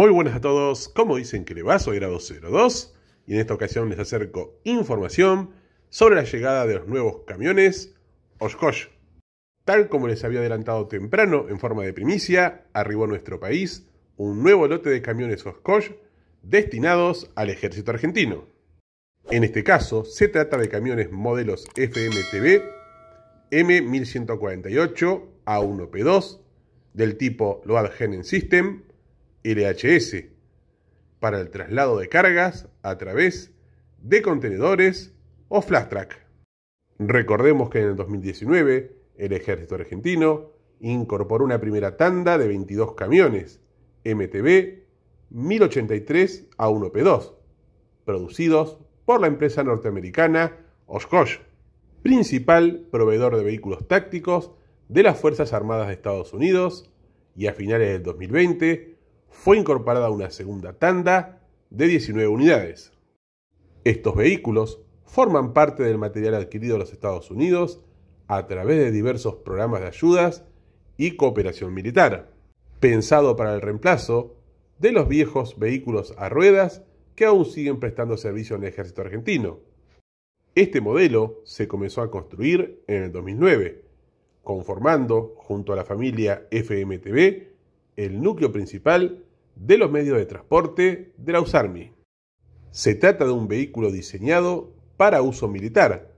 Muy buenas a todos, como dicen que le va, soy grado 02 y en esta ocasión les acerco información sobre la llegada de los nuevos camiones Oshkosh. Tal como les había adelantado temprano en forma de primicia, arribó a nuestro país un nuevo lote de camiones Oshkosh destinados al Ejército Argentino. En este caso se trata de camiones modelos FMTV M1148 A1P2 del tipo Load Handling System LHS para el traslado de cargas a través de contenedores o flash track. Recordemos que en el 2019 el Ejército Argentino incorporó una primera tanda de 22 camiones MTV 1083 A1P2 producidos por la empresa norteamericana Oshkosh, principal proveedor de vehículos tácticos de las Fuerzas Armadas de Estados Unidos, y a finales del 2020 fue incorporada una segunda tanda de 19 unidades. Estos vehículos forman parte del material adquirido en los Estados Unidos a través de diversos programas de ayudas y cooperación militar, pensado para el reemplazo de los viejos vehículos a ruedas que aún siguen prestando servicio en el Ejército Argentino. Este modelo se comenzó a construir en el 2009, conformando, junto a la familia FMTV, el núcleo principal de los medios de transporte de la US Army. Se trata de un vehículo diseñado para uso militar,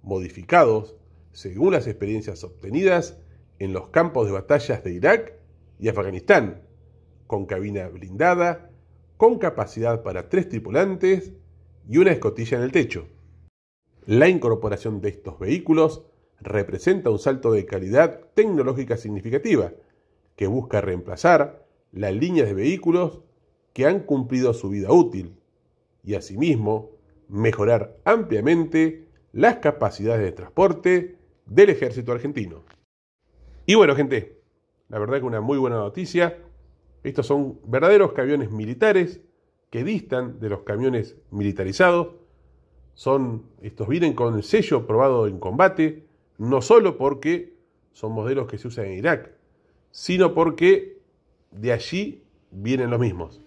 modificados según las experiencias obtenidas en los campos de batallas de Irak y Afganistán, con cabina blindada, con capacidad para 3 tripulantes y una escotilla en el techo. La incorporación de estos vehículos representa un salto de calidad tecnológica significativa, que busca reemplazar las líneas de vehículos que han cumplido su vida útil y asimismo mejorar ampliamente las capacidades de transporte del Ejército Argentino. Y bueno, gente, la verdad que una muy buena noticia. Estos son verdaderos camiones militares que distan de los camiones militarizados. Estos vienen con el sello probado en combate, no solo porque son modelos que se usan en Irak, sino porque de allí vienen los mismos.